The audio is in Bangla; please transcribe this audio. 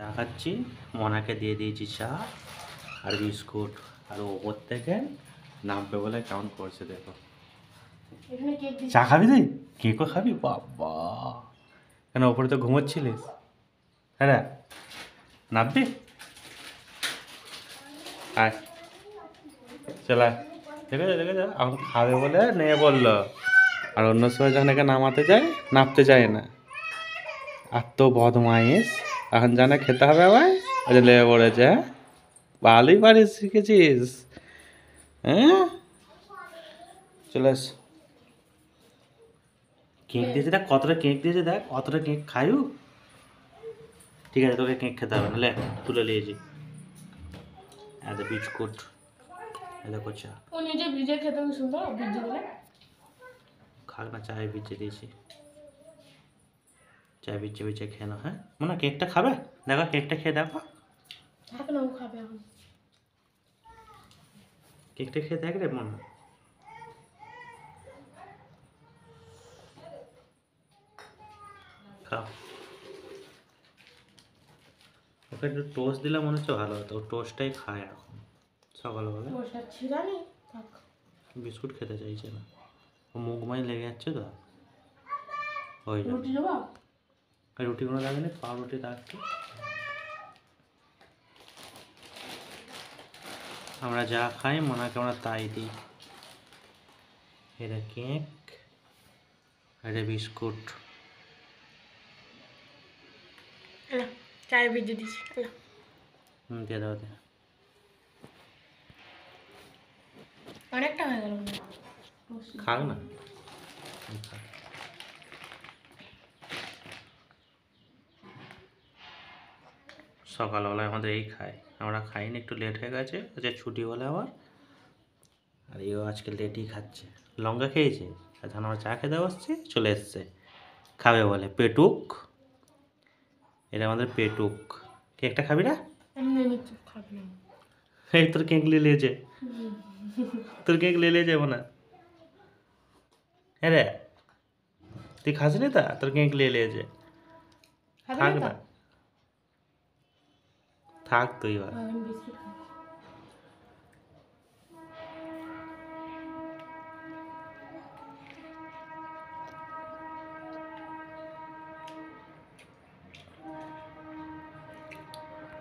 দেখাচ্ছি। মোনাকে দিয়ে দিয়েছি চা আর বিস্কুট, আর ওপর থেকে নামবে বলে কাউন্ট করছে। দেখো চা খাবি তুই? কেকও খাবি? বাবা, কেন ওপরে তো ঘুমোচ্ছিলিস? হ্যাঁ, নামবি? আয় চলে আয়। দেখে যা, দেখে যা, এখন খাবে বলে নিয়ে বললো। আর অন্য সময় যখন একে নামাতে যায় নামতে চায় না, আর তো বদমাইশ। এখন জানে খেতে হবে, আবার ওই যে লেগে পড়েছে। হ্যাঁ, ভালোই পারিস, শিখেছিস। হ্যাঁ চলে আস। কেক দিয়েছে, দেখ কতটা কেক দিয়েছে, দেখ অতটা কেক খাইও। ঠিক আছে, তোকে কেক খেতে হবে নাহলে। তুলে নিয়েছি একটা বিস্কুট, এটা করছে ও নিজে ভিজে খেতে। সুন্দর ভিজে বলে খাক না, চায়ে ভিজে দিয়েছি। চায়ে ভিজে ভিজে খেয়ে নাও। হ্যাঁ মনে কেকটা খাবে, দেখো কেকটা খেয়ে দেখো। ও খাবে এখন, কেকটা খেয়ে দেখ রে মনে। ওকে একটু টোস্ট দিলে মনে হচ্ছে ভালো হতো, টোস্টটাই খায় এখন সকালবেলা। বিস্কুট খেতে চাইছে না, মুখমাই লেগে যাচ্ছে তো। হয়ে যাবে, রুটি কোনো লাগে না, পাউরুটি রাখতে। আমরা যা খাই মোনাকে আমরা তাই দিই। এটা কেক, এটা বিস্কুট, চায়ে ভিজে দিচ্ছি। দিয়ে দাও, দিয়ে অনেকটা হয়ে গেল। খাও না, সকালবেলায় আমাদের এই খাই। আমরা খাই না, একটু লেট হয়ে গেছে, যে ছুটি হলে আবার। আর এও আজকে লেটই খাচ্ছে, লঙ্কা খেয়েছে। এখন আমরা চা খেতে বসছি, চলে এসছে খাবে বলে। পেটুক, এটা আমাদের পেটুক। কেকটা খাবি না? এই তোর কেক লিয়েছে, তোর কেক লিয়ে যাবো না। হ্যাঁ রে তুই খাস নি তা, তোর কেক লিয়েছে। থাক না, থাক তুই।